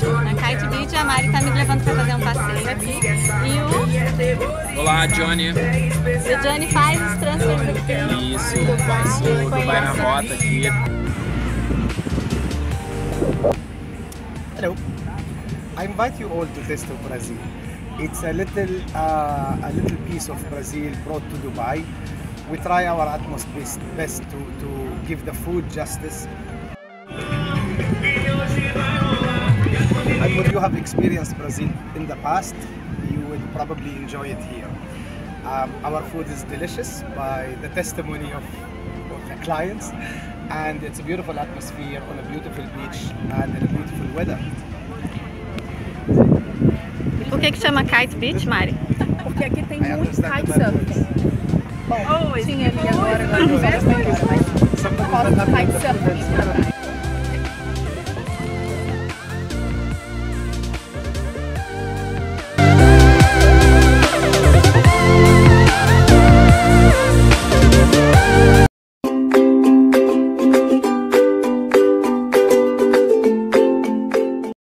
Beach. Na Kite Beach, a Mari tá me levando pra fazer um passeio aqui. E o... Olá, Johnny. O Johnny faz os transfers aqui. Isso, faz o Dubai na rota aqui. Hello. I invite you all to taste of Brazil. It's a little piece of Brazil brought to Dubai. We try our utmost best to give the food justice. And when you have experienced Brazil in the past, you will probably enjoy it here. Our food is delicious by the testimony of the clients, and it's a beautiful atmosphere on a beautiful beach and in a beautiful weather. Por que chama Kite Beach, Mari? Porque aqui tem muito kite surfing. Tinha ali agora na festa, mas kite surfing.